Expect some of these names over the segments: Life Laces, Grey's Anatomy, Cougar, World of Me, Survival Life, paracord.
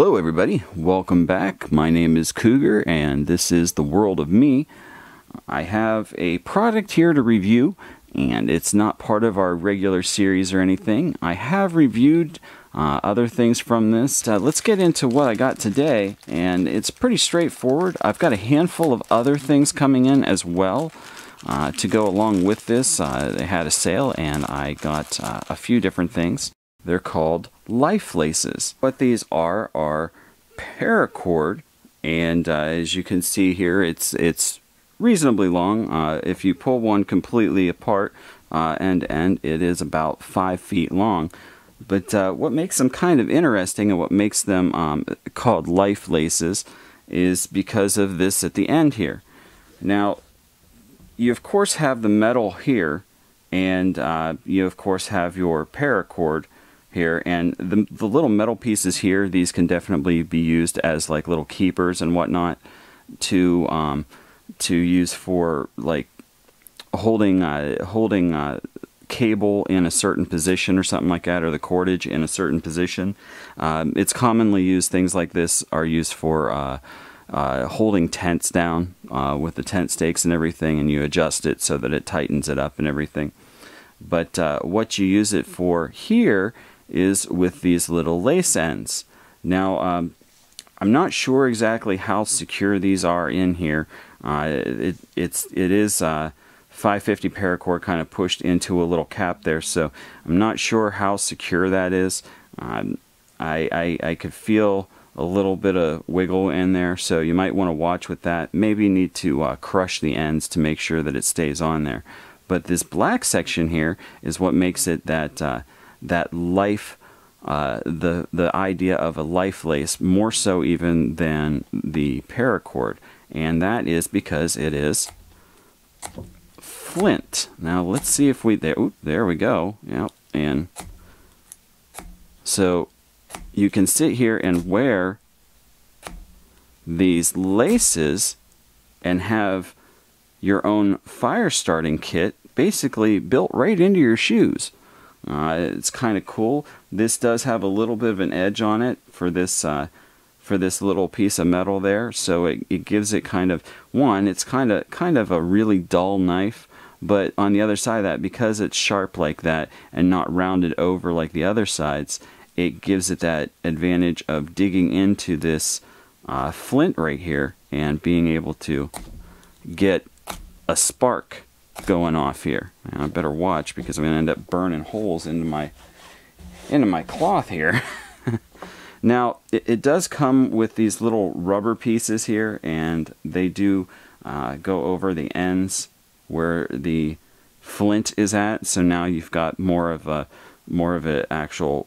Hello everybody, welcome back. My name is Cougar and this is the World of Me. I have a product here to review and it's not part of our regular series or anything. I have reviewed other things from this. Let's get into what I got today, and it's pretty straightforward. I've got a handful of other things coming in as well. To go along with this, they had a sale and I got a few different things. They're called Life Laces. What these are paracord, and as you can see here, it's reasonably long. If you pull one completely apart end to end, it is about 5 feet long. But what makes them kind of interesting and what makes them called Life Laces is because of this at the end here. Now, you of course have the metal here, and you of course have your paracord here, and the little metal pieces here, these can definitely be used as like little keepers and whatnot to use for like holding cable in a certain position or something like that, or the cordage in a certain position. It's commonly used. Things like this are used for holding tents down with the tent stakes and everything, and you adjust it so that it tightens it up and everything. But what you use it for here is with these little lace ends. Now, I'm not sure exactly how secure these are in here. It is 550 paracord kind of pushed into a little cap there, so I'm not sure how secure that is. I could feel a little bit of wiggle in there, so you might want to watch with that. Maybe you need to crush the ends to make sure that it stays on there. But this black section here is what makes it that the idea of a life lace, more so even than the paracord, and that is because it is flint. Now let's see if we there we go. Yep, and so you can sit here and wear these laces and have your own fire starting kit basically built right into your shoes. It's kind of cool. This does have a little bit of an edge on it for this little piece of metal there, so it gives it kind of it's kind of a really dull knife. But on the other side of that, because it's sharp like that and not rounded over like the other sides, it gives it that advantage of digging into this flint right here and being able to get a spark going off here. And I better watch because I'm going to end up burning holes into my cloth here. Now, it does come with these little rubber pieces here, and they do go over the ends where the flint is at. So now you've got more of a actual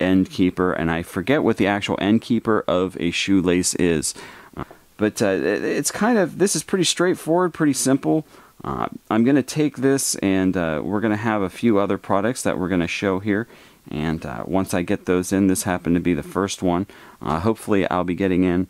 end keeper, and I forget what the actual end keeper of a shoelace is, but it's kind of, this is pretty straightforward, pretty simple. I'm gonna take this and we're gonna have a few other products that we're gonna show here, and once I get those in, this happened to be the first one. Hopefully I'll be getting in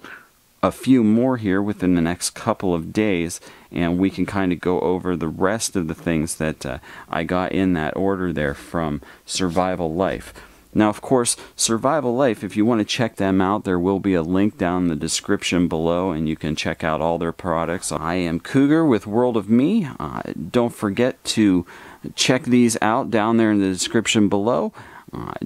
a few more here within the next couple of days, and we can kind of go over the rest of the things that I got in that order there from Survival Life. Now, of course, Survival Life, if you want to check them out, there will be a link down in the description below, and you can check out all their products. I am Cougar with World of Me. Don't forget to check these out down there in the description below.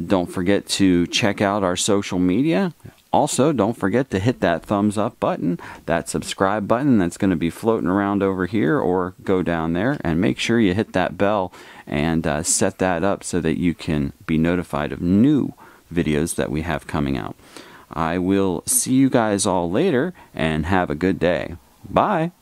Don't forget to check out our social media. Also, don't forget to hit that thumbs up button, that subscribe button that's going to be floating around over here, or go down there, and make sure you hit that bell and set that up so that you can be notified of new videos that we have coming out. I will see you guys all later, and have a good day. Bye!